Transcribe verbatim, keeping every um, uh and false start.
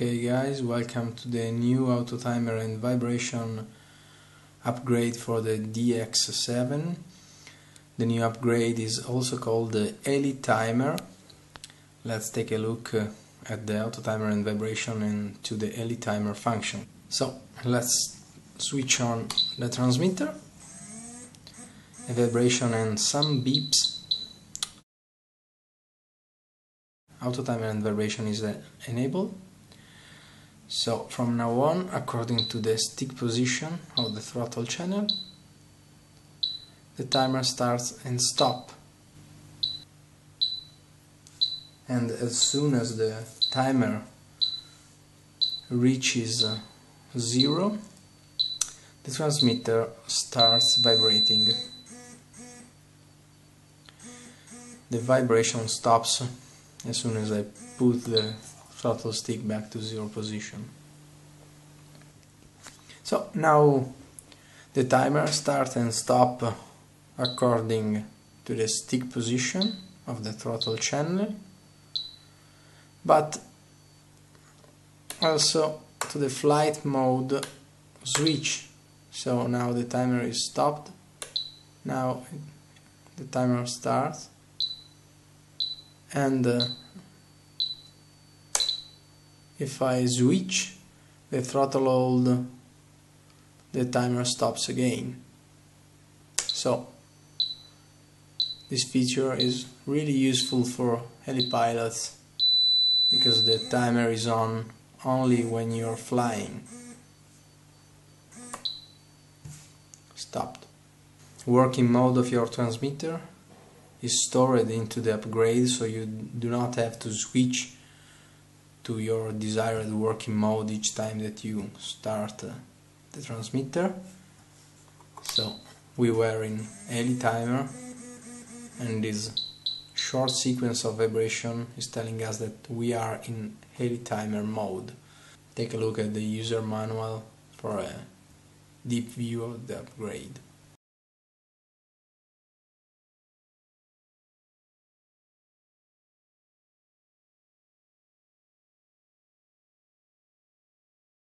Okay guys, welcome to the new auto timer and vibration upgrade for the D X seven. The new upgrade is also called the L E Timer. Let's take a look at the auto timer and vibration and to the L E Timer function. So let's switch on the transmitter, a vibration and some beeps. Auto timer and vibration is enabled. So from now on, according to the stick position of the throttle channel, the timer starts and stops. And as soon as the timer reaches zero, the transmitter starts vibrating. The vibration stops as soon as I put the throttle stick back to zero position. So now the timer starts and stops according to the stick position of the throttle channel, but also to the flight mode switch. So now the timer is stopped, now the timer starts, and uh, if I switch the throttle hold, the timer stops again. So this feature is really useful for heli pilots because the timer is on only when you're flying. Stopped. Working mode of your transmitter is stored into the upgrade, so you do not have to switch to your desired working mode each time that you start uh, the transmitter. So we were in L E Timer, and this short sequence of vibration is telling us that we are in L E Timer mode. Take a look at the user manual for a deep view of the upgrade.